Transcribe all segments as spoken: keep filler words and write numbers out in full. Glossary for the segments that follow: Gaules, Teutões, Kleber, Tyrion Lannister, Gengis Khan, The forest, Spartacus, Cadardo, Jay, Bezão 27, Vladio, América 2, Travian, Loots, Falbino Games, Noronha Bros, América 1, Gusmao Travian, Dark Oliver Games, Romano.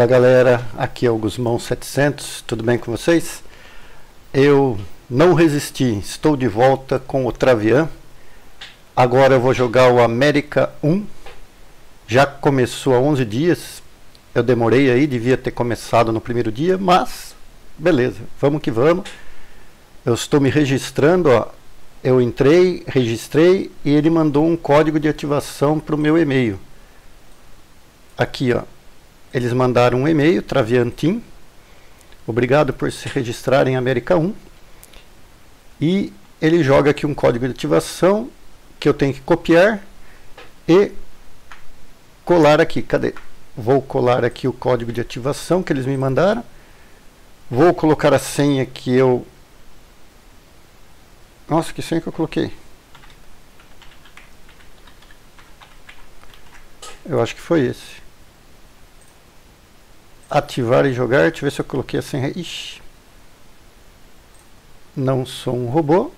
Fala galera, aqui é o Gusmão setecentos, tudo bem com vocês? Eu não resisti, estou de volta com o Travian. Agora eu vou jogar o América um. Já começou há onze dias, eu demorei aí, devia ter começado no primeiro dia, mas beleza, vamos que vamos. Eu estou me registrando, ó. Eu entrei, registrei e ele mandou um código de ativação para o meu e-mail. Aqui, ó. Eles mandaram um e-mail, Traviantim. Obrigado por se registrar em América um. E ele joga aqui um código de ativação que eu tenho que copiar e colar aqui. Cadê? Vou colar aqui o código de ativação que eles me mandaram. Vou colocar a senha que eu... Nossa, que senha que eu coloquei? Eu acho que foi esse. Ativar e jogar. Deixa eu ver se eu coloquei a senha. Ixi. Não sou um robô.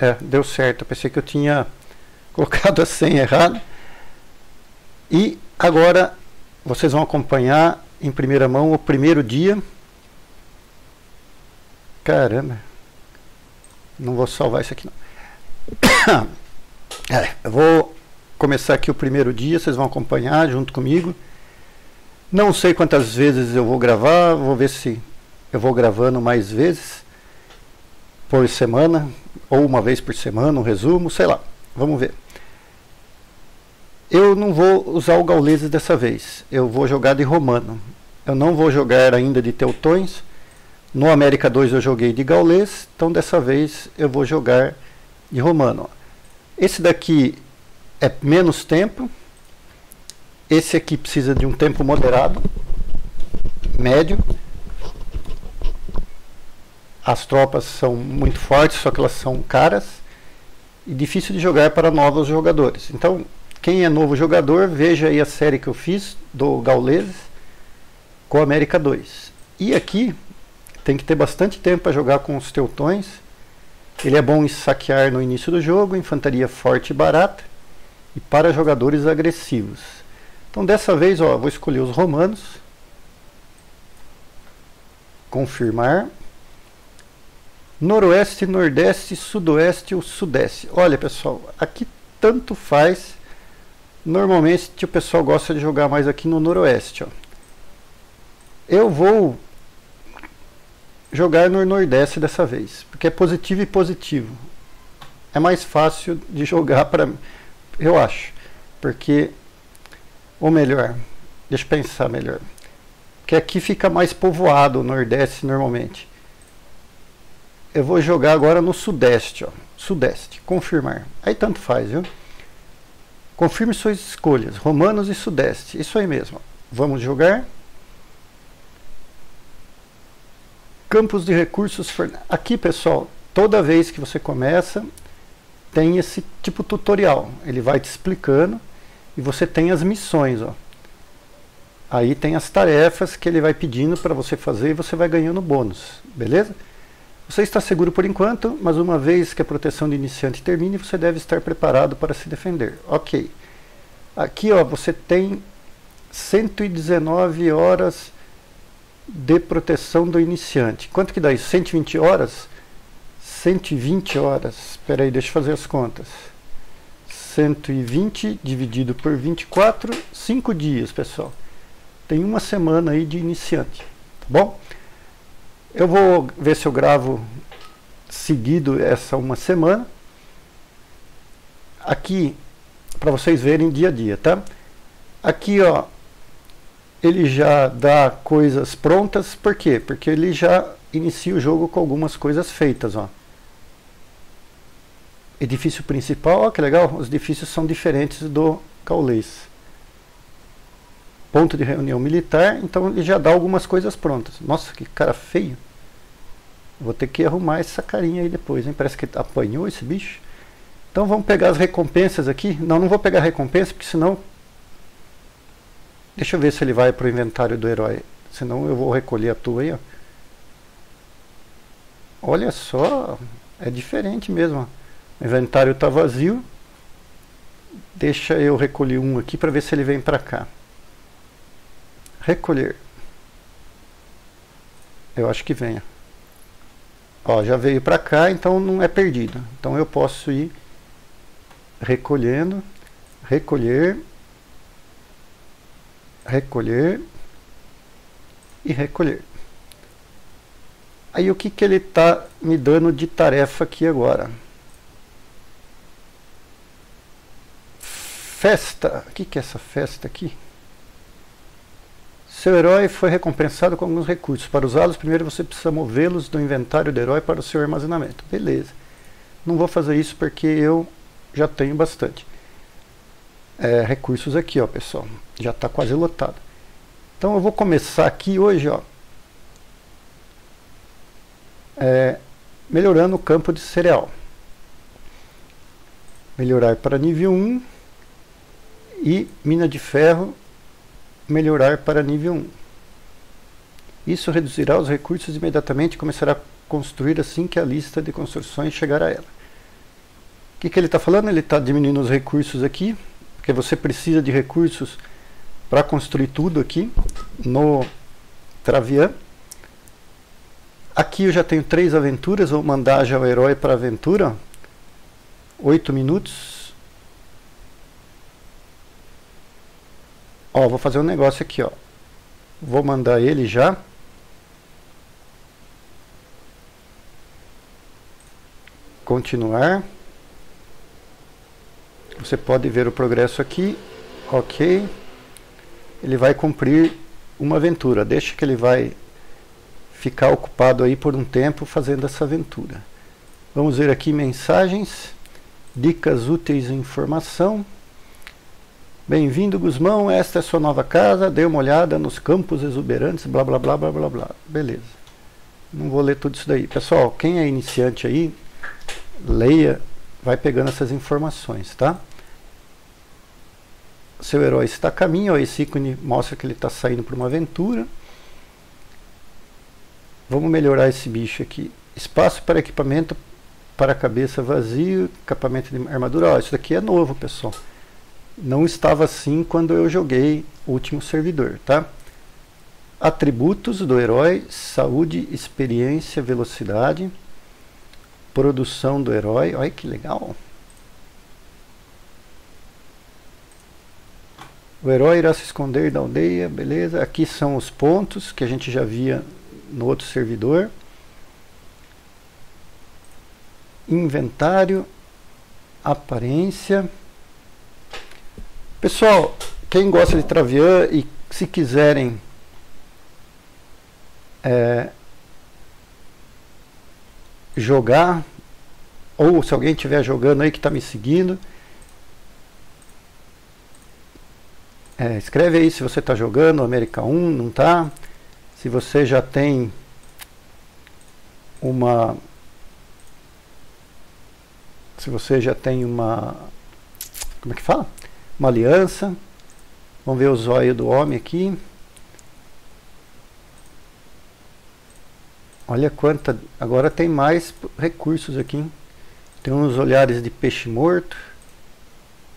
É, deu certo. Eu pensei que eu tinha colocado a senha errada. E agora vocês vão acompanhar em primeira mão o primeiro dia. Caramba. Não vou salvar isso aqui não. É, eu vou começar aqui o primeiro dia, vocês vão acompanhar junto comigo. Não sei quantas vezes eu vou gravar, vou ver se eu vou gravando mais vezes por semana, ou uma vez por semana, um resumo, sei lá, vamos ver. Eu não vou usar o Gauleses dessa vez, eu vou jogar de Romano. Eu não vou jogar ainda de Teutões. No América dois eu joguei de Gaules, então dessa vez eu vou jogar de Romano. Esse daqui é menos tempo, esse aqui precisa de um tempo moderado, médio. As tropas são muito fortes, só que elas são caras e difícil de jogar para novos jogadores. Então, quem é novo jogador, veja aí a série que eu fiz do Gauleses com América dois. E aqui tem que ter bastante tempo para jogar com os Teutões. Ele é bom em saquear no início do jogo, infantaria forte e barata, e para jogadores agressivos. Então dessa vez, ó, vou escolher os romanos. Confirmar. Noroeste, Nordeste, Sudoeste ou Sudeste. Olha pessoal, aqui tanto faz. Normalmente o pessoal gosta de jogar mais aqui no Noroeste, ó. Eu vou jogar no Nordeste dessa vez, porque é positivo e positivo. É mais fácil de jogar para mim, eu acho. Porque, ou melhor, deixa eu pensar melhor. Porque aqui fica mais povoado o Nordeste normalmente. Eu vou jogar agora no Sudeste, ó. Sudeste, confirmar. Aí tanto faz, viu? Confirme suas escolhas, Romanos e Sudeste. Isso aí mesmo. Vamos jogar. Campos de recursos. Aqui pessoal, toda vez que você começa tem esse tipo de tutorial, ele vai te explicando e você tem as missões, ó. Aí tem as tarefas que ele vai pedindo para você fazer e você vai ganhando bônus, beleza? Você está seguro por enquanto, mas uma vez que a proteção de iniciante termine, você deve estar preparado para se defender. Ok, aqui ó, você tem cento e dezenove horas de proteção do iniciante. Quanto que dá isso? cento e vinte horas? cento e vinte horas. Espera aí, deixa eu fazer as contas. cento e vinte dividido por vinte e quatro, cinco dias, pessoal. Tem uma semana aí de iniciante, tá bom? Eu vou ver se eu gravo seguido essa uma semana. Aqui, para vocês verem dia a dia, tá? Aqui, ó, ele já dá coisas prontas. Por quê? Porque ele já inicia o jogo com algumas coisas feitas, ó. Edifício principal, ó, que legal. Os edifícios são diferentes do Gaules. Ponto de reunião militar. Então ele já dá algumas coisas prontas. Nossa, que cara feio. Vou ter que arrumar essa carinha aí depois, hein? Parece que apanhou esse bicho. Então vamos pegar as recompensas aqui. Não, não vou pegar recompensa, porque senão... Deixa eu ver se ele vai para o inventário do herói. Senão eu vou recolher a tua aí, ó. Olha só. É diferente mesmo. O inventário está vazio. Deixa eu recolher um aqui para ver se ele vem para cá. recolher. Eu acho que venha. Ó, já veio para cá, então não é perdida. Então eu posso ir recolhendo, recolher, recolher e recolher. Aí o que que ele está me dando de tarefa aqui agora? Festa. O que que é essa festa aqui? Seu herói foi recompensado com alguns recursos. Para usá-los, primeiro você precisa movê-los do inventário do herói para o seu armazenamento. Beleza. Não vou fazer isso porque eu já tenho bastante é, recursos aqui, ó, pessoal. Já está quase lotado. Então eu vou começar aqui hoje, ó, é, melhorando o campo de cereal. Melhorar para nível um e mina de ferro. Melhorar para nível um. Isso reduzirá os recursos imediatamente e começará a construir assim que a lista de construções chegar a ela. O que que ele está falando? Ele está diminuindo os recursos aqui, porque você precisa de recursos para construir tudo aqui no Travian. Aqui eu já tenho três aventuras, vou mandar já o herói para a aventura. Oito minutos. Ó, vou fazer um negócio aqui, ó. Vou mandar ele já. Continuar. Você pode ver o progresso aqui. Ok. Ele vai cumprir uma aventura. Deixa que ele vai ficar ocupado aí por um tempo fazendo essa aventura. Vamos ver aqui mensagens. Dicas úteis e informação. Bem-vindo, Guzmão, esta é sua nova casa, dê uma olhada nos campos exuberantes, blá, blá, blá, blá, blá, blá. Beleza. Não vou ler tudo isso daí. Pessoal, quem é iniciante aí, leia, vai pegando essas informações, tá? Seu herói está a caminho, ó, esse ícone mostra que ele está saindo para uma aventura. Vamos melhorar esse bicho aqui. Espaço para equipamento para cabeça vazio, equipamento de armadura. Ó, isso daqui é novo, pessoal. Não estava assim quando eu joguei o último servidor, tá? Atributos do herói, saúde, experiência, velocidade, produção do herói. Olha que legal! O herói irá se esconder da aldeia, beleza? Aqui são os pontos que a gente já via no outro servidor. Inventário, aparência... Pessoal, quem gosta de Travian e se quiserem é, jogar, ou se alguém estiver jogando aí que está me seguindo, é, escreve aí se você está jogando América um, não está, se você já tem uma, se você já tem uma, como é que fala? Uma aliança. Vamos ver o zóio do homem aqui. Olha quanta. Agora tem mais recursos aqui, hein? Tem uns olhares de peixe morto.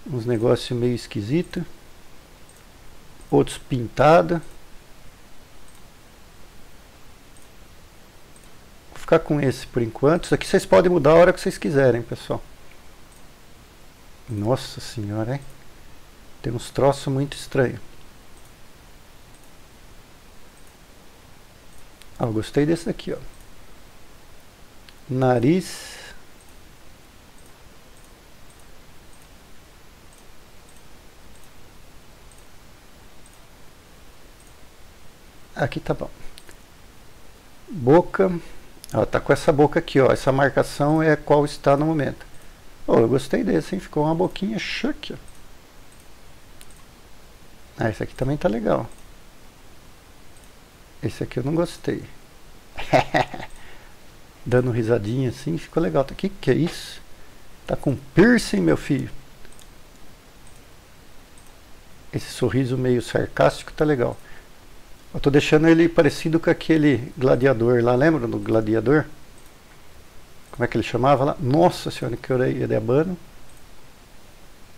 Uns negócios meio esquisitos. Outros pintados. Vou ficar com esse por enquanto. Isso aqui vocês podem mudar a hora que vocês quiserem, pessoal. Nossa senhora, hein? Tem uns troços muito estranhos. Ah, eu gostei desse daqui, ó. Nariz. Aqui tá bom. Boca. Ó, tá com essa boca aqui, ó. Essa marcação é qual está no momento. Oh, eu gostei desse, hein? Ficou uma boquinha chique, ó. Ah, esse aqui também tá legal. Esse aqui eu não gostei. Dando risadinha assim, ficou legal. O que que é isso? Tá com piercing, meu filho. Esse sorriso meio sarcástico tá legal. Eu tô deixando ele parecido com aquele gladiador lá, lembra do gladiador? Como é que ele chamava lá? Nossa senhora, que orelha de abano.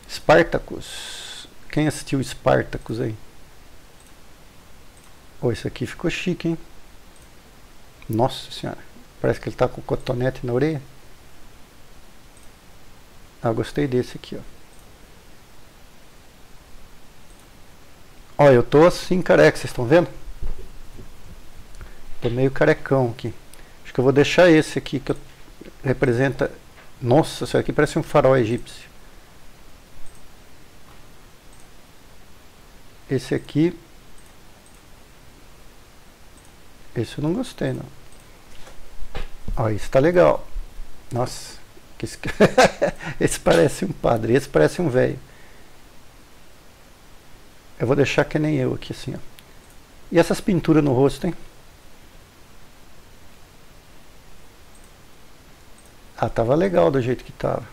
Spartacus. Quem assistiu Spartacus aí? Oh, isso aqui ficou chique, hein? Nossa senhora. Parece que ele tá com cotonete na orelha. Ah, gostei desse aqui, ó. Ó, eu tô assim careca, vocês estão vendo? Tô meio carecão aqui. Acho que eu vou deixar esse aqui que eu... representa... Nossa, isso aqui parece um farol egípcio. Esse aqui... Esse eu não gostei, não. Ó, esse tá legal. Nossa. Esse, esse parece um padre. Esse parece um velho. Eu vou deixar que nem eu aqui, assim, ó. E essas pinturas no rosto, hein? Ah, tava legal do jeito que tava.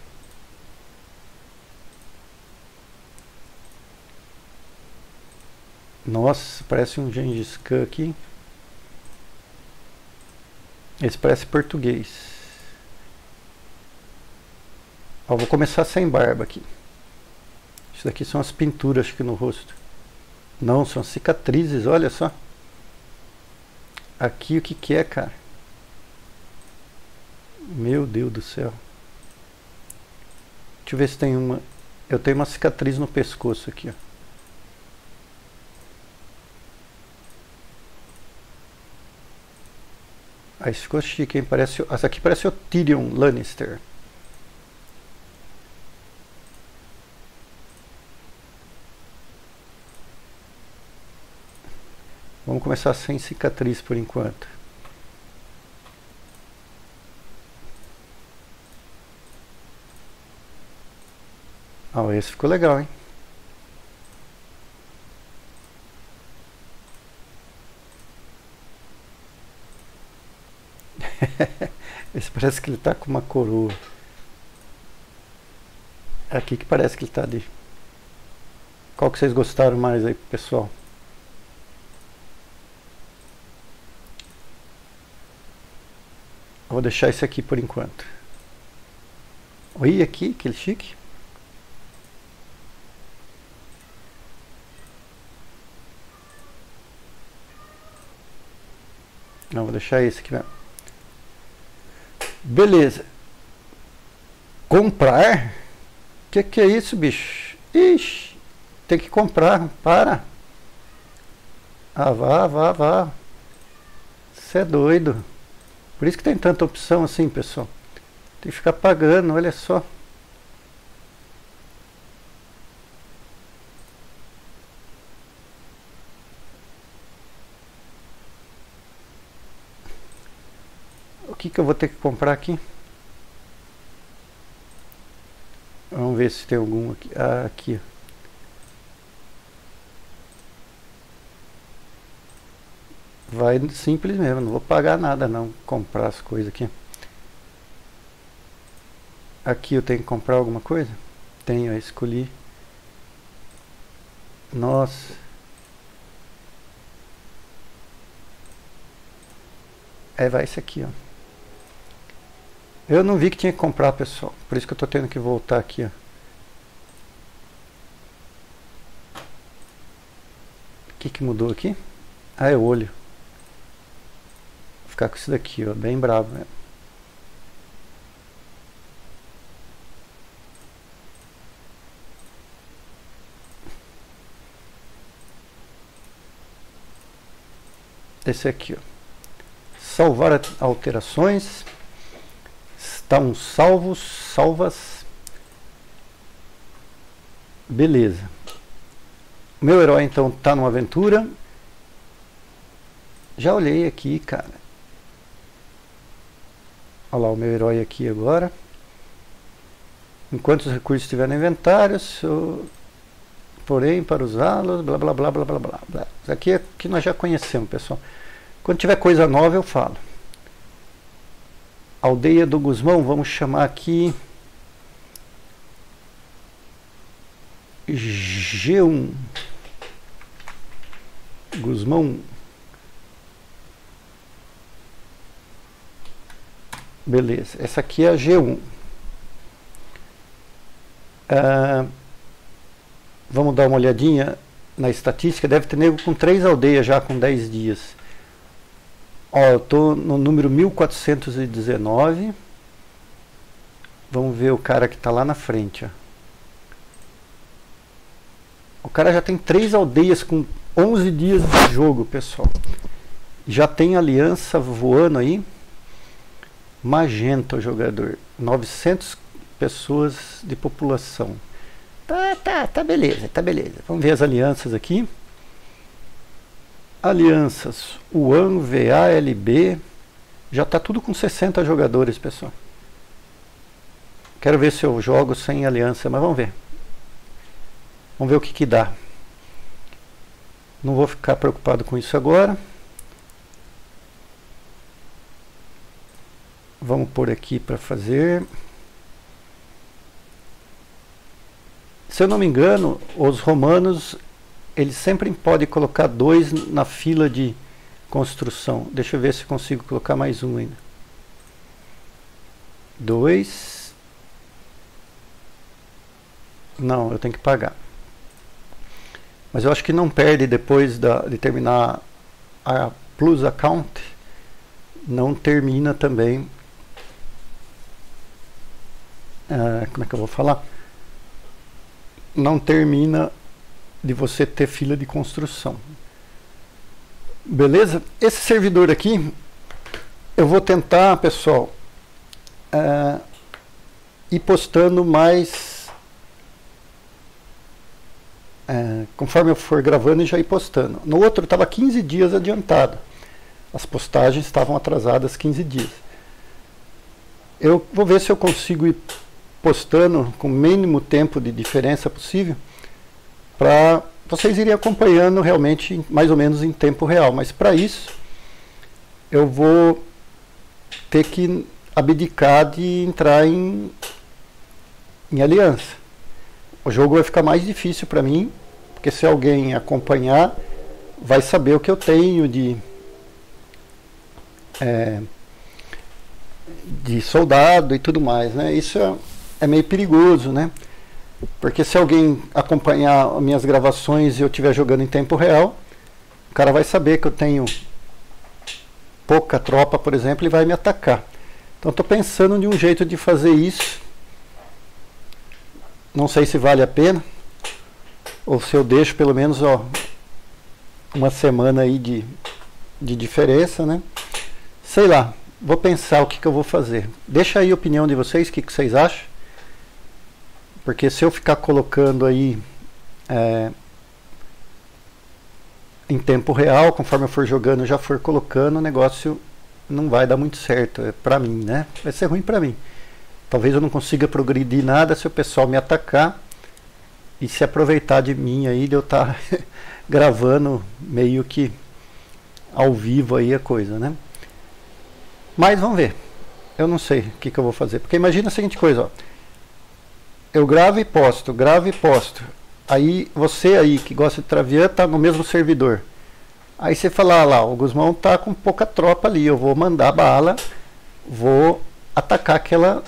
Nossa, parece um Gengis Khan aqui. Esse parece português. Ó, vou começar sem barba aqui. Isso daqui são as pinturas aqui no rosto. Não, são cicatrizes, olha só. Aqui o que que é, cara? Meu Deus do céu. Deixa eu ver se tem uma... Eu tenho uma cicatriz no pescoço aqui, ó. Ah, isso ficou chique, hein? Parece... Essa aqui parece o Tyrion Lannister. Vamos começar sem cicatriz por enquanto. Ah, esse ficou legal, hein? Esse parece que ele tá com uma coroa. É aqui que parece que ele tá de... Qual que vocês gostaram mais aí, pessoal? Vou deixar esse aqui por enquanto. Olha aqui, aquele chique. Não, vou deixar esse aqui mesmo. Beleza. Comprar? Que que é isso, bicho? Ixi, tem que comprar. Para. Ah, vá, vá, vá. Você é doido. Por isso que tem tanta opção assim, pessoal. Tem que ficar pagando, olha só. Que eu vou ter que comprar aqui. Vamos ver se tem algum aqui. Ah, aqui. Vai simples mesmo, não vou pagar nada não, comprar as coisas aqui. Aqui eu tenho que comprar alguma coisa? Tenho, eu escolhi. Nossa. É, vai isso aqui, ó. Eu não vi que tinha que comprar, pessoal. Por isso que eu tô tendo que voltar aqui, ó. O que que mudou aqui? Ah, é o olho. Vou ficar com isso daqui, ó. Bem bravo mesmo. Esse aqui, ó. Salvar alterações. Estão salvos, salvas. Beleza. Meu herói então tá numa aventura. Já olhei aqui, cara. Olha lá o meu herói aqui agora. Enquanto os recursos estiverem no inventário, eu... porém para usá-los, blá blá blá blá blá blá blá. Isso aqui é que nós já conhecemos, pessoal. Quando tiver coisa nova eu falo. Aldeia do Guzmão, vamos chamar aqui G um Guzmão. Beleza, essa aqui é a G um. ah, Vamos dar uma olhadinha na estatística, deve ter nego com três aldeias já com dez dias. Ó, eu tô no número mil quatrocentos e dezenove. Vamos ver o cara que tá lá na frente, ó. O cara já tem três aldeias com onze dias de jogo, pessoal. Já tem aliança voando aí. Magenta o jogador. novecentas pessoas de população. Tá, tá, tá beleza, tá beleza. Vamos ver as alianças aqui. Alianças. U A N, V A, L B. Já tá tudo com sessenta jogadores, pessoal. Quero ver se eu jogo sem aliança, mas vamos ver. Vamos ver o que que dá. Não vou ficar preocupado com isso agora. Vamos por aqui para fazer. Se eu não me engano, os romanos, eles sempre podem colocar dois na fila de construção. Deixa eu ver se eu consigo colocar mais um ainda. Dois. Não, eu tenho que pagar. Mas eu acho que não perde depois da, de terminar a Plus Account. Não termina também. Ah, como é que eu vou falar? Não termina de você ter fila de construção. Beleza? Esse servidor aqui, eu vou tentar, pessoal, ah, ir postando mais, ah, conforme eu for gravando e já ir postando. No outro estava quinze dias adiantado. As postagens estavam atrasadas quinze dias. Eu vou ver se eu consigo ir postando com o mínimo tempo de diferença possível, para vocês irem acompanhando realmente mais ou menos em tempo real. Mas para isso eu vou ter que abdicar de entrar em, em aliança. O jogo vai ficar mais difícil para mim, porque se alguém acompanhar vai saber o que eu tenho de é, de soldado e tudo mais, né? Isso é É meio perigoso, né? Porque se alguém acompanhar minhas gravações e eu estiver jogando em tempo real, o cara vai saber que eu tenho pouca tropa, por exemplo, e vai me atacar. Então estou pensando de um jeito de fazer isso. Não sei se vale a pena, ou se eu deixo pelo menos, ó, uma semana aí de, de diferença, né? Sei lá, vou pensar o que que eu vou fazer. Deixa aí a opinião de vocês, o que que vocês acham. Porque se eu ficar colocando aí é, em tempo real, conforme eu for jogando, eu já for colocando, o negócio não vai dar muito certo, é pra mim, né? Vai ser ruim pra mim. Talvez eu não consiga progredir nada se o pessoal me atacar e se aproveitar de mim aí, de eu estar gravando meio que ao vivo aí a coisa, né? Mas vamos ver. Eu não sei o que que eu vou fazer. Porque imagina a seguinte coisa, ó. Eu gravo e posto, gravo e posto. Aí você aí que gosta de Travian tá no mesmo servidor. Aí você fala, ah, lá, o Guzmão tá com pouca tropa ali, eu vou mandar bala, vou atacar aquela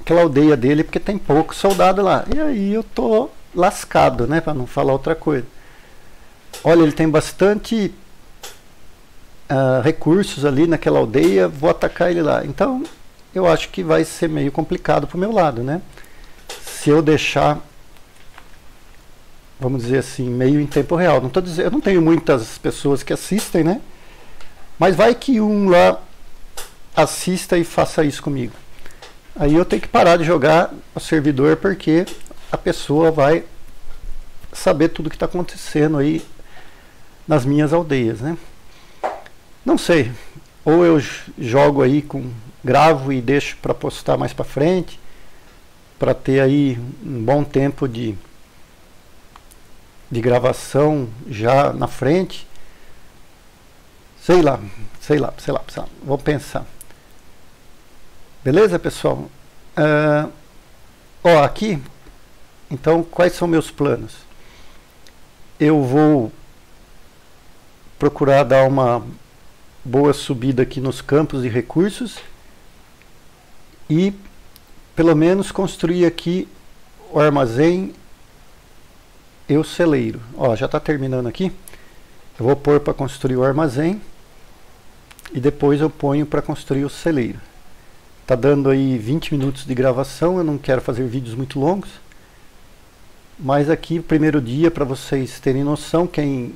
aquela aldeia dele porque tem pouco soldado lá. E aí eu tô lascado, né, para não falar outra coisa. Olha, ele tem bastante uh, recursos ali naquela aldeia, vou atacar ele lá. Então, eu acho que vai ser meio complicado pro meu lado, né? Se eu deixar, vamos dizer assim, meio em tempo real. Não tô dizendo, eu não tenho muitas pessoas que assistem, né? Mas vai que um lá assista e faça isso comigo. Aí eu tenho que parar de jogar o servidor, porque a pessoa vai saber tudo que está acontecendo aí nas minhas aldeias, né? Não sei. Ou eu jogo aí, com gravo e deixo para postar mais para frente, para ter aí um bom tempo de, de gravação já na frente. Sei lá, sei lá, sei lá, sei lá. Vou pensar. Beleza, pessoal? Uh, ó, aqui, então, quais são meus planos? Eu vou procurar dar uma boa subida aqui nos campos de recursos e pelo menos construir aqui o armazém e o celeiro. Ó, já está terminando aqui. Eu vou pôr para construir o armazém e depois eu ponho para construir o celeiro. Tá dando aí vinte minutos de gravação, eu não quero fazer vídeos muito longos. Mas aqui, primeiro dia, para vocês terem noção, quem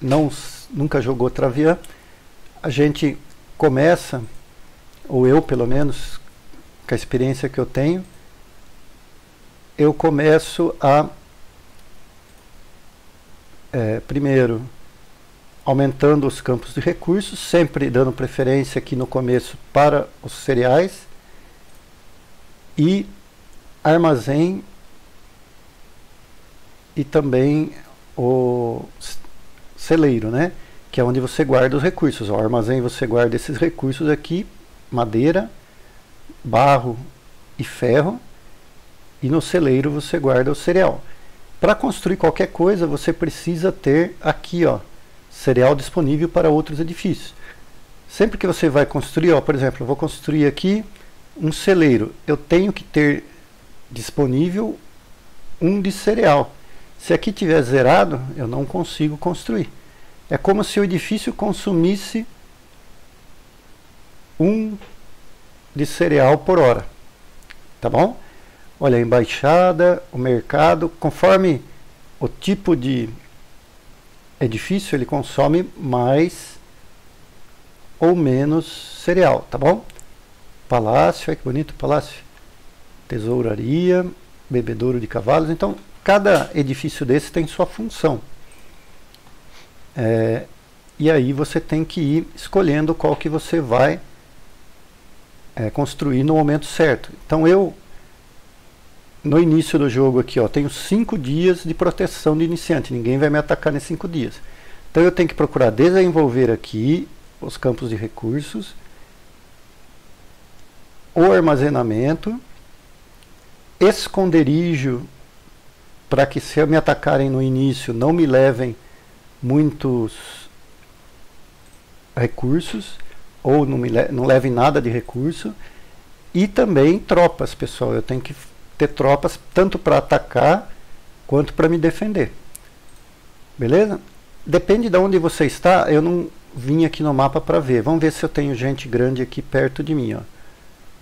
não, nunca jogou Travian, a gente começa, ou eu pelo menos, com a experiência que eu tenho, eu começo a, é, primeiro, aumentando os campos de recursos, sempre dando preferência aqui no começo para os cereais, e armazém, e também o celeiro, né? Que é onde você guarda os recursos. O armazém você guarda esses recursos aqui, madeira, barro e ferro. E no celeiro você guarda o cereal. Para construir qualquer coisa, você precisa ter aqui, ó, cereal disponível para outros edifícios. Sempre que você vai construir, ó, por exemplo, eu vou construir aqui um celeiro. Eu tenho que ter disponível um de cereal. Se aqui tiver zerado, eu não consigo construir. É como se o edifício consumisse um de cereal por hora. Tá bom? Olha, a embaixada, o mercado, conforme o tipo de edifício, ele consome mais ou menos cereal, tá bom? Palácio, olha que bonito o palácio. Tesouraria, bebedouro de cavalos. Então, cada edifício desse tem sua função. É, e aí você tem que ir escolhendo qual que você vai é, construir no momento certo. Então, eu... no início do jogo aqui, ó, tenho cinco dias de proteção de iniciante. Ninguém vai me atacar nesses cinco dias. Então eu tenho que procurar desenvolver aqui os campos de recursos, o armazenamento, esconderijo, para que se me atacarem no início não me levem muitos recursos, ou não, me le não levem nada de recurso. E também tropas, pessoal. Eu tenho que ter tropas tanto para atacar quanto para me defender. Beleza? Depende de onde você está. Eu não vim aqui no mapa para ver. Vamos ver se eu tenho gente grande aqui perto de mim, ó.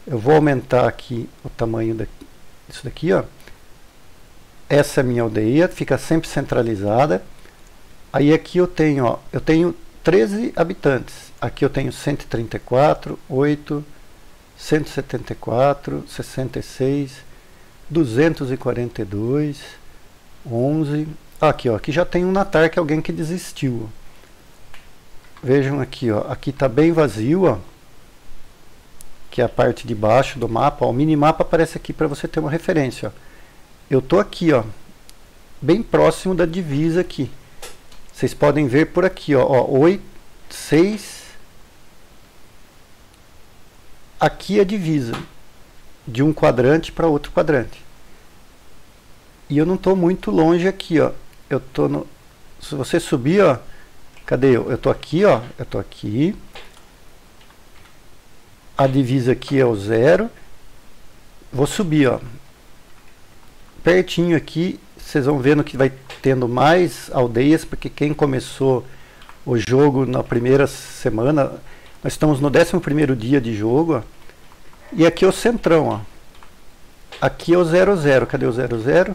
Eu vou aumentar aqui o tamanho daqui, isso daqui, ó. Essa é a minha aldeia, fica sempre centralizada. Aí aqui eu tenho, ó, eu tenho treze habitantes. Aqui eu tenho cento e trinta e quatro, oito, cento e setenta e quatro, sessenta e seis, duzentos e quarenta e dois, onze. Aqui, ó, aqui já tem um natar, que é alguém que desistiu. Vejam aqui, ó, aqui está bem vazio, ó, que é a parte de baixo do mapa. Ó, o minimapa aparece aqui para você ter uma referência. Ó. Eu estou aqui, ó, bem próximo da divisa aqui. Vocês podem ver por aqui, ó, ó, oito, seis. Aqui é a divisa de um quadrante para outro quadrante. E eu não estou muito longe aqui, ó. Eu tô no... se você subir, ó, cadê eu? Eu tô aqui, ó, eu tô aqui. A divisa aqui é o zero. Vou subir, ó. Pertinho aqui, vocês vão vendo que vai tendo mais aldeias, porque quem começou o jogo na primeira semana, nós estamos no décimo primeiro dia de jogo, ó. E aqui é o centrão, ó. Aqui é o zero zero. Cadê o zero zero?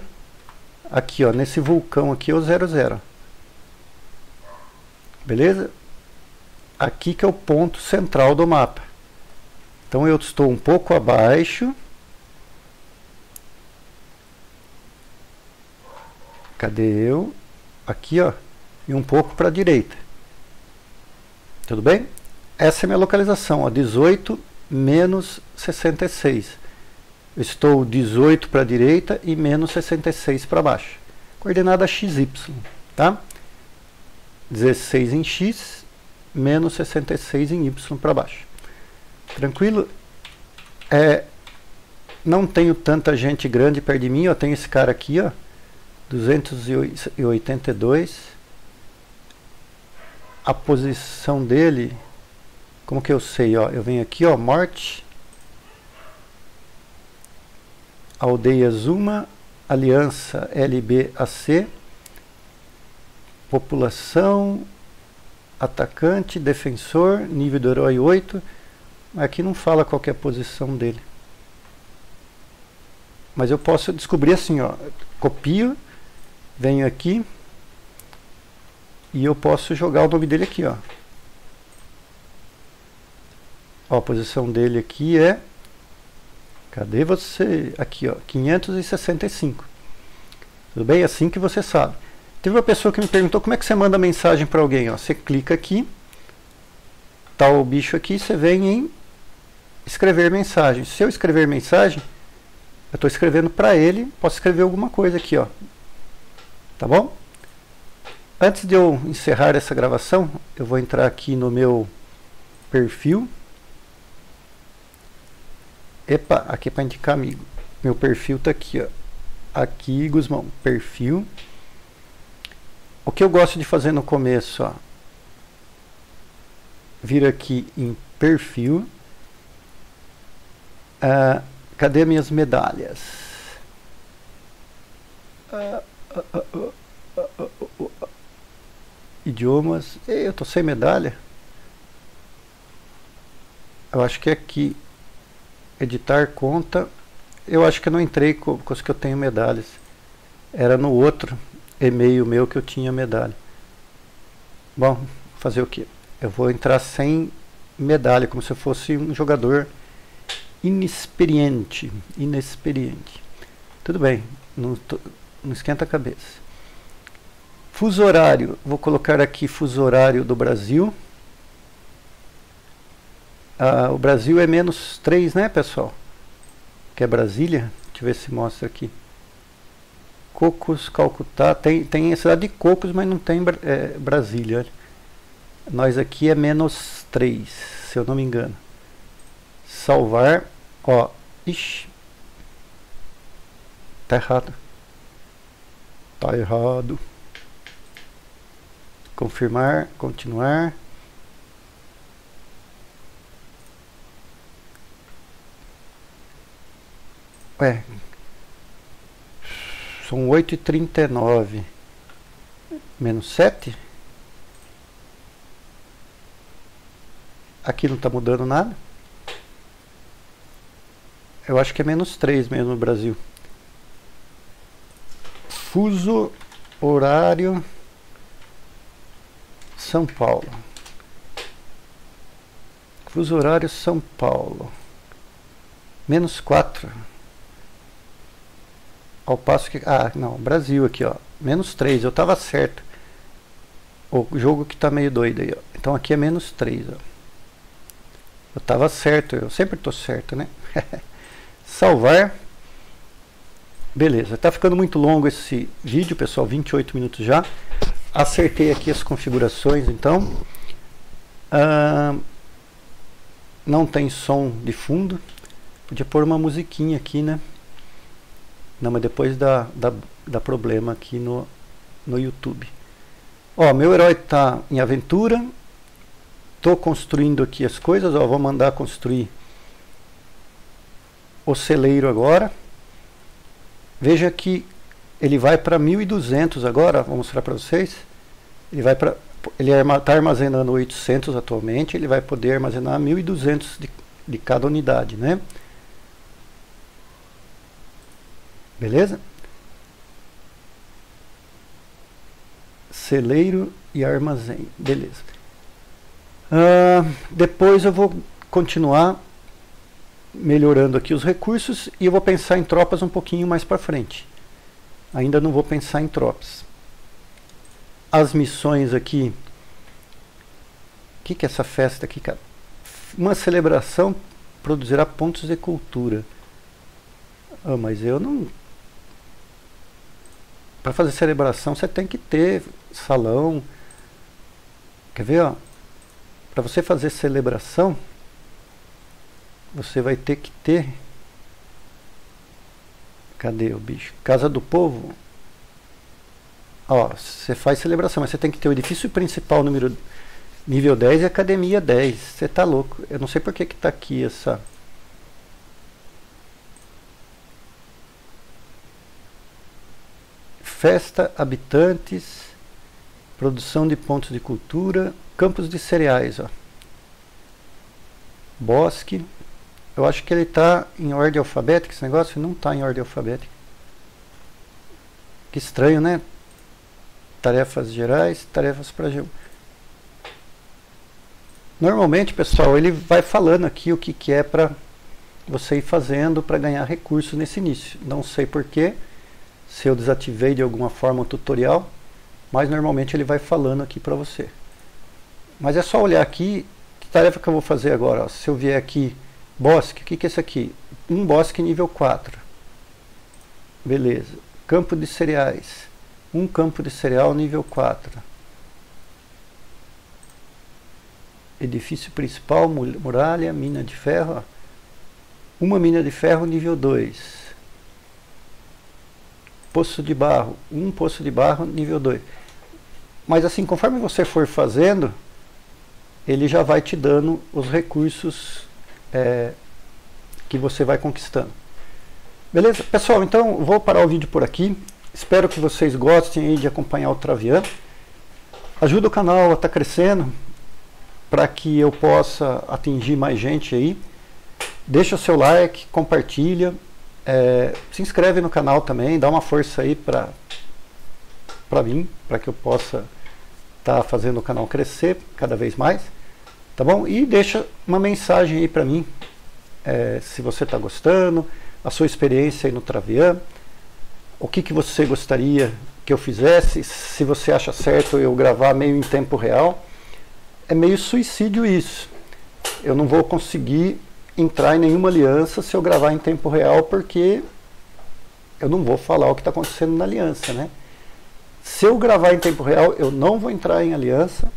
Aqui, ó, nesse vulcão aqui é o zero zero. Beleza? Aqui que é o ponto central do mapa. Então eu estou um pouco abaixo. Cadê eu? Aqui, ó. E um pouco para a direita. Tudo bem? Essa é a minha localização, ó. dezoito menos sessenta e seis. Eu estou dezoito para a direita e menos sessenta e seis para baixo. Coordenada xy, tá? dezesseis em x, menos sessenta e seis em y para baixo. Tranquilo? É, não tenho tanta gente grande perto de mim. Eu tenho esse cara aqui, ó, duzentos e oitenta e dois. A posição dele... como que eu sei, ó? Eu venho aqui, ó, morte, aldeias uma, aliança L B A C, População, atacante, defensor, nível do herói oito. Aqui não fala qual que é a posição dele. Mas eu posso descobrir assim, ó, copio, venho aqui e eu posso jogar o nome dele aqui, ó. Ó, a posição dele aqui é, cadê você? Aqui, ó, quinhentos e sessenta e cinco. Tudo bem? É assim que você sabe. Teve uma pessoa que me perguntou como é que você manda mensagem para alguém, ó. Você clica aqui, tá o bicho aqui, você vem em escrever mensagem. Se eu escrever mensagem, eu estou escrevendo para ele, posso escrever alguma coisa aqui, ó. Tá bom? Antes de eu encerrar essa gravação, eu vou entrar aqui no meu perfil. Epa, aqui é para indicar amigo. Meu perfil tá aqui, ó. Aqui, Guzmão, perfil. O que eu gosto de fazer no começo, ó. Vir aqui em perfil. Ah, cadê minhas medalhas? Ah, ah, ah, ah, ah, ah, ah. Idiomas. Ei, eu tô sem medalha. Eu acho que é aqui. Editar conta. Eu acho que eu não entrei com, com os que eu tenho medalhas. Era no outro e-mail meu que eu tinha medalha. Bom, fazer o quê? Eu vou entrar sem medalha, como se eu fosse um jogador inexperiente. Inexperiente. Tudo bem, não, tô, não esquenta a cabeça. Fuso horário. Vou colocar aqui fuso horário do Brasil. Ah, o Brasil é menos três, né, pessoal? Que é Brasília. Deixa eu ver se mostra aqui. Cocos, Calcutá. Tem, tem a cidade de Cocos, mas não tem é, Brasília, olha. Nós aqui é menos três, se eu não me engano. Salvar. Ó. Ixi. Tá errado. Tá errado. Confirmar. Continuar. Ué. São oito e trinta e nove. menos sete? Aqui não está mudando nada. Eu acho que é menos três mesmo no Brasil. Fuso horário São Paulo. Fuso horário São Paulo. menos quatro. Ao passo que... Ah, não. Brasil aqui, ó. menos três. Eu estava certo. O jogo que está meio doido aí, ó. Então aqui é menos três, ó. Eu estava certo, eu sempre estou certo, né? Salvar. Beleza, está ficando muito longo esse vídeo, pessoal, vinte e oito minutos já. Acertei aqui as configurações, então. Ah, não tem som de fundo. Podia pôr uma musiquinha aqui, né? Não, mas depois dá, dá, dá problema aqui no, no YouTube. Ó, meu herói está em aventura. Estou construindo aqui as coisas, ó, vou mandar construir o celeiro agora. Veja que ele vai para mil e duzentos agora, vou mostrar para vocês. Ele vai para, ele está armazenando oitocentos atualmente, ele vai poder armazenar mil e duzentos de, de cada unidade, né? Beleza? Celeiro e armazém, beleza. Uh, depois eu vou continuar melhorando aqui os recursos e eu vou pensar em tropas um pouquinho mais para frente. Ainda não vou pensar em tropas. As missões aqui. O que, que é essa festa aqui, cara? Uma celebração produzirá pontos de cultura. Ah, mas eu não... Para fazer celebração você tem que ter salão. Quer ver, ó? Para você fazer celebração, você vai ter que ter... Cadê o bicho? Casa do Povo. Ó, você faz celebração, mas você tem que ter o edifício principal número nível dez e academia dez. Você tá louco. Eu não sei por que que tá aqui essa... Festa, habitantes... Produção de pontos de cultura, campos de cereais, ó. Bosque. Eu acho que ele está em ordem alfabética, esse negócio não está em ordem alfabética. Que estranho, né? Tarefas gerais, tarefas para... Normalmente, pessoal, ele vai falando aqui o que, que é para você ir fazendo para ganhar recursos nesse início. Não sei porquê, se eu desativei de alguma forma o tutorial, mas normalmente ele vai falando aqui para você. Mas é só olhar aqui, que tarefa que eu vou fazer agora? Ó. Se eu vier aqui, bosque, o que, que é isso aqui? Um bosque nível quatro. Beleza. Campo de cereais. Um campo de cereal nível quatro. Edifício principal, muralha, mina de ferro. Ó. Uma mina de ferro nível dois. Poço de barro, um poço de barro nível dois. Mas assim, conforme você for fazendo, ele já vai te dando os recursos é, que você vai conquistando. Beleza? Pessoal, então vou parar o vídeo por aqui. Espero que vocês gostem aí de acompanhar o Travian. Ajuda o canal a estar crescendo, para que eu possa atingir mais gente aí. Deixa o seu like, compartilha. É, se inscreve no canal também, dá uma força aí pra, pra mim, para que eu possa estar fazendo o canal crescer cada vez mais, tá bom? E deixa uma mensagem aí pra mim, é, se você tá gostando, a sua experiência aí no Travian, o que que você gostaria que eu fizesse, se você acha certo eu gravar meio em tempo real. É meio suicídio isso, eu não vou conseguir entrar em nenhuma aliança se eu gravar em tempo real, porque eu não vou falar o que está acontecendo na aliança, né? Se eu gravar em tempo real, eu não vou entrar em aliança,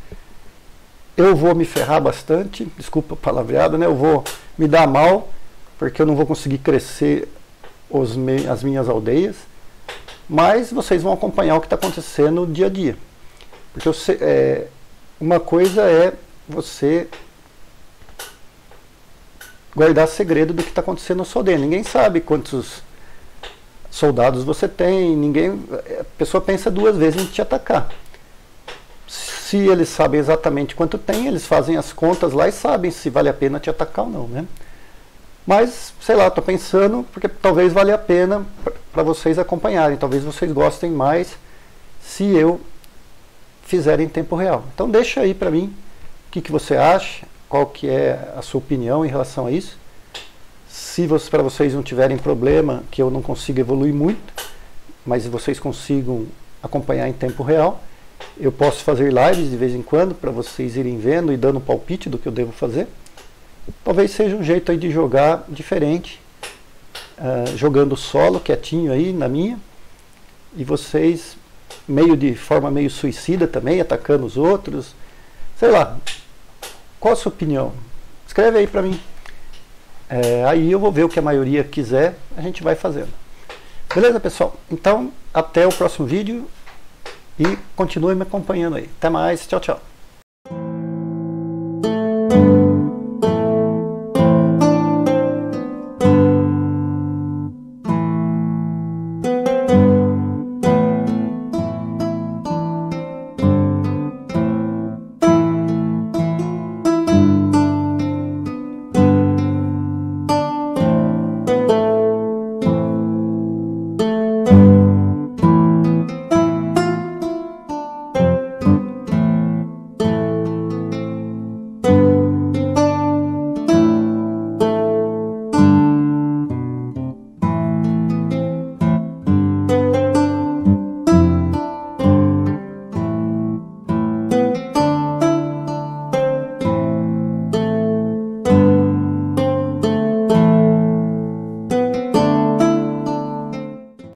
eu vou me ferrar bastante, desculpa a palavreada, né? Eu vou me dar mal, porque eu não vou conseguir crescer os me, as minhas aldeias, mas vocês vão acompanhar o que está acontecendo dia a dia, porque eu, é, uma coisa é você guardar segredo do que está acontecendo na sua aldeia. Ninguém sabe quantos soldados você tem, ninguém, a pessoa pensa duas vezes em te atacar. Se eles sabem exatamente quanto tem, eles fazem as contas lá e sabem se vale a pena te atacar ou não, né? Mas, sei lá, estou pensando, porque talvez valha a pena para vocês acompanharem, talvez vocês gostem mais se eu fizer em tempo real. Então deixa aí para mim o que, que você acha. Qual que é a sua opinião em relação a isso? Se você, para vocês não tiverem problema que eu não consiga evoluir muito, mas vocês consigam acompanhar em tempo real, eu posso fazer lives de vez em quando para vocês irem vendo e dando palpite do que eu devo fazer. Talvez seja um jeito aí de jogar diferente, uh, jogando solo, quietinho aí na minha, e vocês meio de forma meio suicida também, atacando os outros, sei lá. Qual a sua opinião? Escreve aí pra mim. É, aí eu vou ver o que a maioria quiser, a gente vai fazendo. Beleza, pessoal? Então, até o próximo vídeo e continue me acompanhando aí. Até mais, tchau, tchau.